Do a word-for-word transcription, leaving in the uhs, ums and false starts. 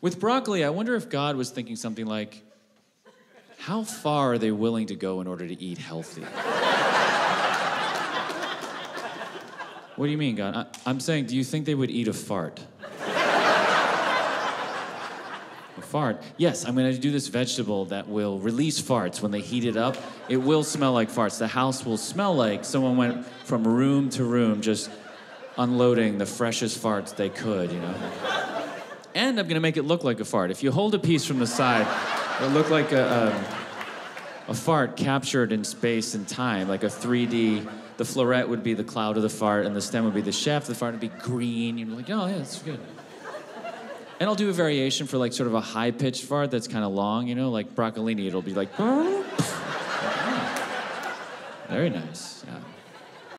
With broccoli, I wonder if God was thinking something like, how far are they willing to go in order to eat healthy? What do you mean, God? I, I'm saying, do you think they would eat a fart? A fart? Yes, I'm gonna do this vegetable that will release farts. When they heat it up, it will smell like farts. The house will smell like someone went from room to room just unloading the freshest farts they could, you know? And I'm gonna make it look like a fart. If you hold a piece from the side, it'll look like a, a, a fart captured in space and time, like a three D. The floret would be the cloud of the fart, and the stem would be the shaft of the fart. It'd be green. You'd be like, oh, yeah, that's good. And I'll do a variation for like sort of a high-pitched fart that's kind of long, you know, like broccolini. It'll be like, oh. Very nice.